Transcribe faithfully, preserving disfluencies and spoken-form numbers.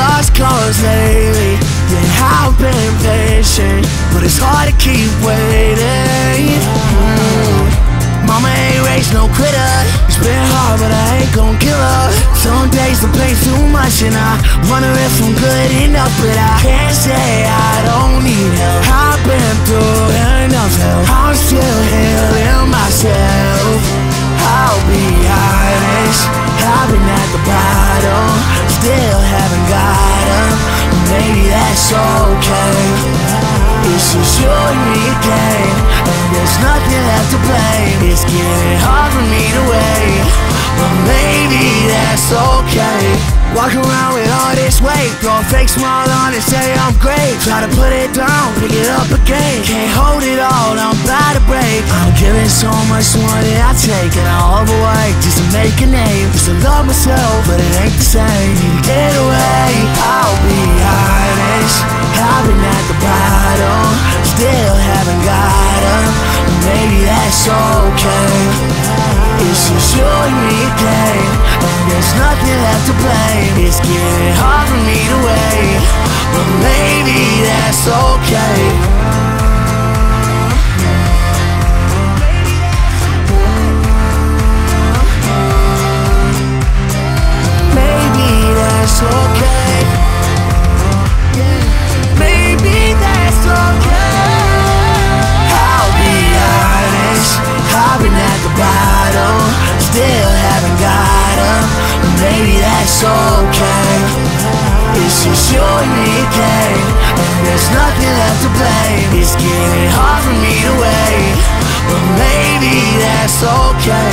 lost cause lately. Yeah, I've been patient, but it's hard to keep waiting. Mm-hmm. Mama ain't raised no quitter. It's been hard, but I ain't gon' give up. Some days the pain's too much, and I wonder if I'm good enough. But I can't say I don't need help. I've been through enough hell. I'm still healing myself. I'll be honest, I've been at the bottom, still haven't got up. Maybe that's okay. It's just you and me again, and there's nothing left to blame. It's getting hard for me to wait, but maybe that's okay. Walk around with all this weight, throw a fake smile on and say I'm great. Try to put it down, pick it up again. Can't hold it all, I'm about to break. I'm giving so much more than I take, and I overwork just to make a name. Just to love myself, but it ain't the same. Either way, I'll be honest, I've been at the bottom, still haven't got up. Maybe that's okay. It's just you and me again, and there's nothing left to blame. It's getting hard for me to wait, but maybe that's okay. Maybe that's okay. Maybe that's okay. I'll be honest, I've been at the bottom, still haven't got up. Maybe that's okay. It's just you and me again, and there's nothing left to blame. It's getting hard for me to wait, but maybe that's okay.